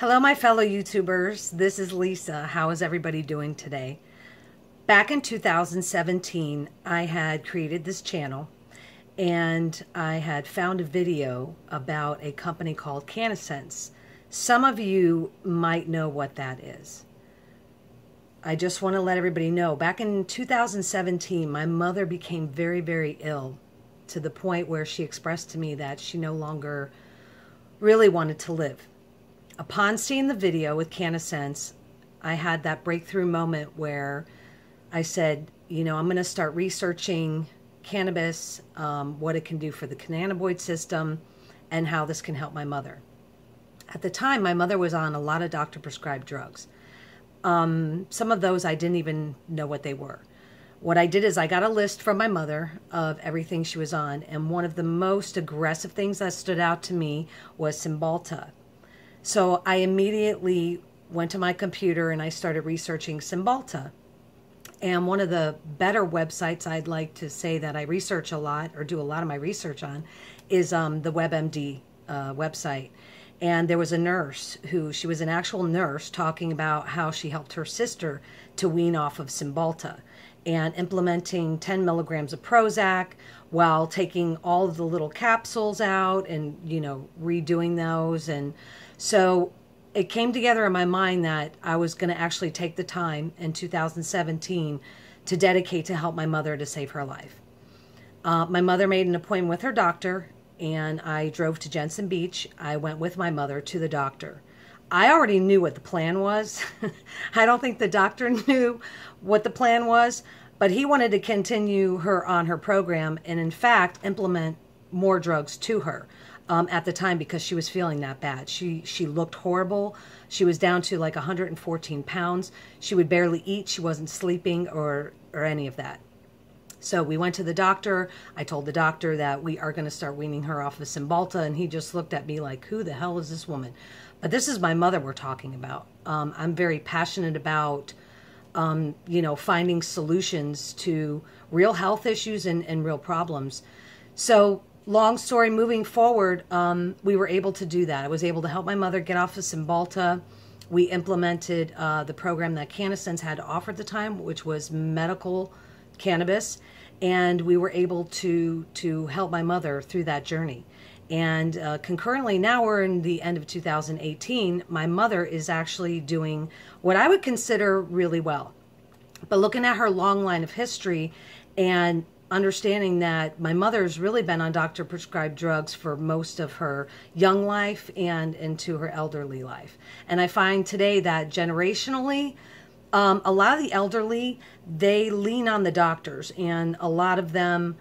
Hello, my fellow YouTubers. This is Lisa. How is everybody doing today? Back in 2017, I had created this channel and I had found a video about a company called CannaSense. Some of you might know what that is. I just want to let everybody know, back in 2017, my mother became very, very ill to the point where she expressed to me that she no longer really wanted to live. Upon seeing the video with CannaSense, I had that breakthrough moment where I said, you know, I'm going to start researching cannabis, what it can do for the cannabinoid system, and how this can help my mother. At the time, my mother was on a lot of doctor-prescribed drugs. Some of those I didn't even know what they were. What I did is I got a list from my mother of everything she was on, and one of the most aggressive things that stood out to me was Cymbalta. So I immediately went to my computer and I started researching Cymbalta. And one of the better websites I'd like to say that I research a lot or do a lot of my research on is the WebMD website. And there was a nurse who, she was an actual nurse, talking about how she helped her sister to wean off of Cymbalta and implementing 10 milligrams of Prozac while taking all of the little capsules out and, you know, redoing those. And so it came together in my mind that I was going to actually take the time in 2017 to dedicate to help my mother to save her life. My mother made an appointment with her doctor, and I drove to Jensen Beach. I went with my mother to the doctor. I already knew what the plan was. I don't think the doctor knew what the plan was, but he wanted to continue her on her program and, in fact, implement more drugs to her at the time because she was feeling that bad. She looked horrible. She was down to like 114 pounds. She would barely eat. She wasn't sleeping or any of that. So we went to the doctor. I told the doctor that we are going to start weaning her off of Cymbalta, and he just looked at me like, who the hell is this woman? But this is my mother we're talking about. I'm very passionate about, you know, finding solutions to real health issues and real problems. So long story, moving forward, we were able to do that. I was able to help my mother get off of Cymbalta. We implemented the program that CannaSense had to offer at the time, which was medical cannabis, and we were able to help my mother through that journey. And concurrently, now we're in the end of 2018, my mother is actually doing what I would consider really well. But looking at her long line of history and understanding that my mother's really been on doctor-prescribed drugs for most of her young life and into her elderly life. And I find today that generationally, a lot of the elderly, they lean on the doctors, and a lot of them,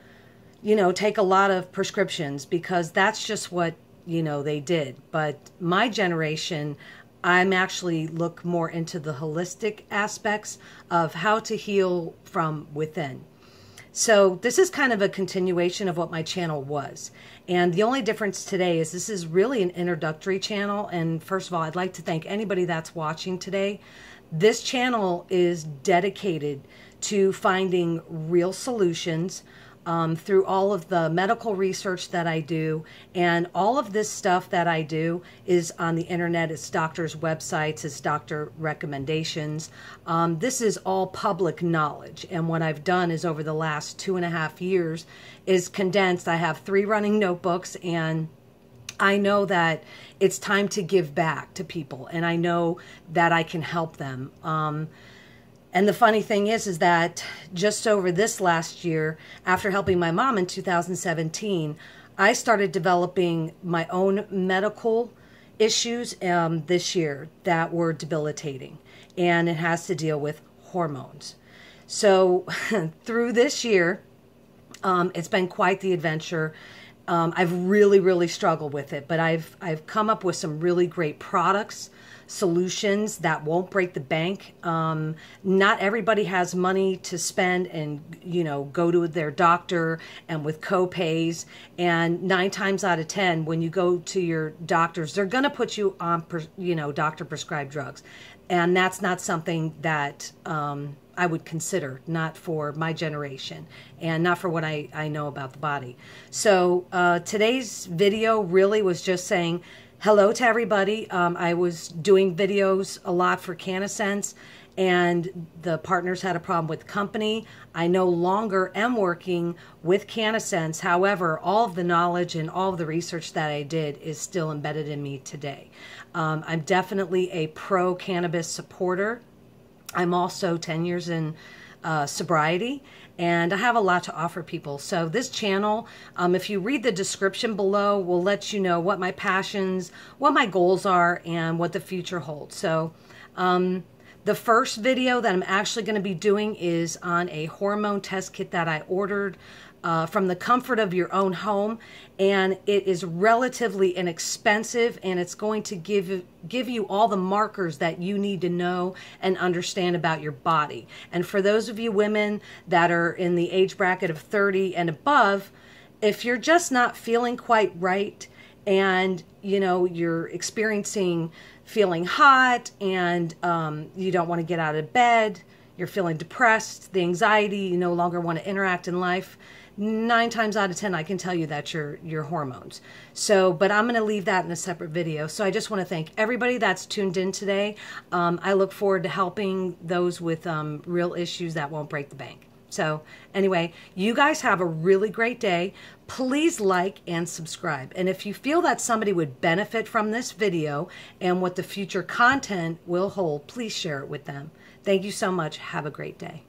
you know, take a lot of prescriptions because that's just what, you know, they did. But my generation, I'm actually look more into the holistic aspects of how to heal from within. So this is kind of a continuation of what my channel was. And the only difference today is this is really an introductory channel. And first of all, I'd like to thank anybody that's watching today. This channel is dedicated to finding real solutions through all of the medical research that I do. And all of this stuff that I do is on the internet. It's doctors' websites. It's doctor recommendations. This is all public knowledge. And what I've done is over the last 2.5 years is condensed. I have 3 running notebooks, and I know that it's time to give back to people, and I know that I can help them. And the funny thing is that just over this last year, after helping my mom in 2017, I started developing my own medical issues this year that were debilitating, and it has to deal with hormones. So through this year, it's been quite the adventure. I've really, really struggled with it, but I've come up with some really great products, solutions that won't break the bank. Not everybody has money to spend and, you know, go to their doctor and with co-pays. And 9 times out of 10, when you go to your doctors, they're going to put you on, you know, doctor-prescribed drugs. And that's not something that I would consider, not for my generation and not for what I know about the body. So today's video really was just saying, hello to everybody. I was doing videos a lot for CannaSense, and the partners had a problem with the company. I no longer am working with CannaSense. However, all of the knowledge and all of the research that I did is still embedded in me today. I'm definitely a pro-cannabis supporter. I'm also 10 years in sobriety, and I have a lot to offer people. So this channel, if you read the description below, will let you know what my passions, what my goals are, and what the future holds. So the first video that I'm actually going to be doing is on a hormone test kit that I ordered from the comfort of your own home, and it is relatively inexpensive, and it's going to give you all the markers that you need to know and understand about your body. And for those of you women that are in the age bracket of 30 and above, if you're just not feeling quite right, and you know you're experiencing feeling hot, and you don't want to get out of bed, you're feeling depressed, the anxiety, you no longer want to interact in life, 9 times out of 10, I can tell you that's your hormones. So, but I'm going to leave that in a separate video. So I just want to thank everybody that's tuned in today. I look forward to helping those with real issues that won't break the bank. So anyway, you guys have a really great day. Please like and subscribe. And if you feel that somebody would benefit from this video and what the future content will hold, please share it with them. Thank you so much. Have a great day.